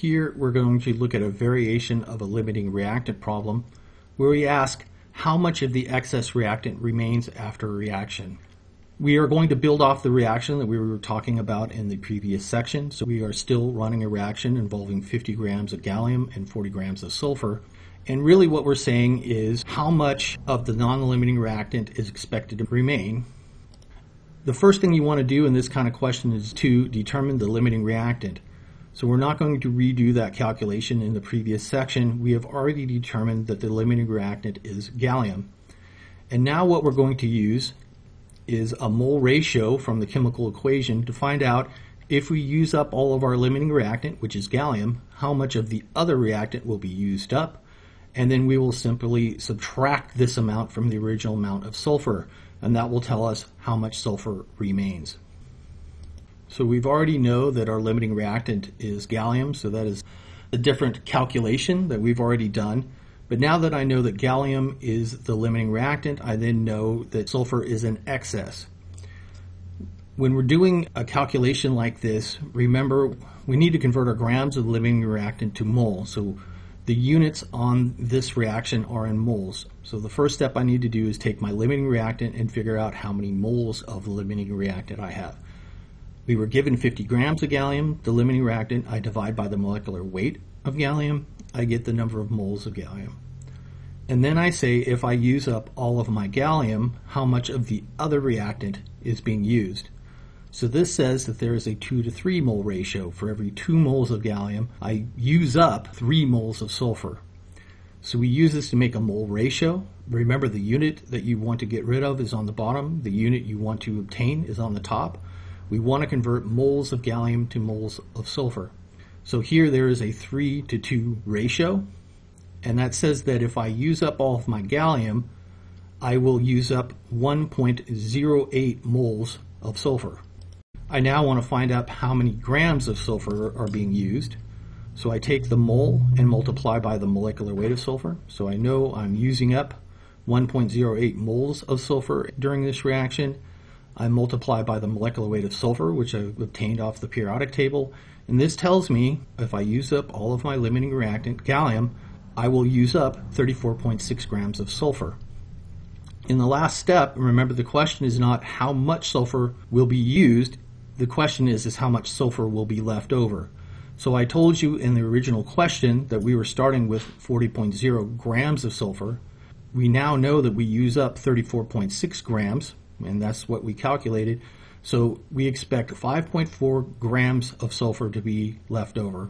Here we're going to look at a variation of a limiting reactant problem where we ask how much of the excess reactant remains after a reaction. We are going to build off the reaction that we were talking about in the previous section, so we are still running a reaction involving 50 grams of gallium and 40 grams of sulfur. And really what we're saying is how much of the non-limiting reactant is expected to remain. The first thing you want to do in this kind of question is to determine the limiting reactant. So we're not going to redo that calculation in the previous section. We have already determined that the limiting reactant is gallium. And now what we're going to use is a mole ratio from the chemical equation to find out if we use up all of our limiting reactant, which is gallium, how much of the other reactant will be used up. And then we will simply subtract this amount from the original amount of sulfur, and that will tell us how much sulfur remains. So we've already know that our limiting reactant is gallium, so that is a different calculation that we've already done. But now that I know that gallium is the limiting reactant, I then know that sulfur is in excess. When we're doing a calculation like this, remember we need to convert our grams of limiting reactant to mole. So the units on this reaction are in moles. So the first step I need to do is take my limiting reactant and figure out how many moles of limiting reactant I have. We were given 50 grams of gallium, the limiting reactant, I divide by the molecular weight of gallium, I get the number of moles of gallium. And then I say if I use up all of my gallium, how much of the other reactant is being used. So this says that there is a 2-to-3 mole ratio. For every 2 moles of gallium, I use up 3 moles of sulfur. So we use this to make a mole ratio. Remember, the unit that you want to get rid of is on the bottom. The unit you want to obtain is on the top. We want to convert moles of gallium to moles of sulfur. So here there is a 3-to-2 ratio, and that says that if I use up all of my gallium, I will use up 1.08 moles of sulfur. I now want to find out how many grams of sulfur are being used. So I take the mole and multiply by the molecular weight of sulfur. So I know I'm using up 1.08 moles of sulfur during this reaction. I multiply by the molecular weight of sulfur, which I've obtained off the periodic table, and this tells me if I use up all of my limiting reactant, gallium, I will use up 34.6 grams of sulfur. In the last step, remember the question is not how much sulfur will be used, the question is how much sulfur will be left over. So I told you in the original question that we were starting with 40.0 grams of sulfur. We now know that we use up 34.6 grams, and that's what we calculated. So we expect 5.4 grams of sulfur to be left over.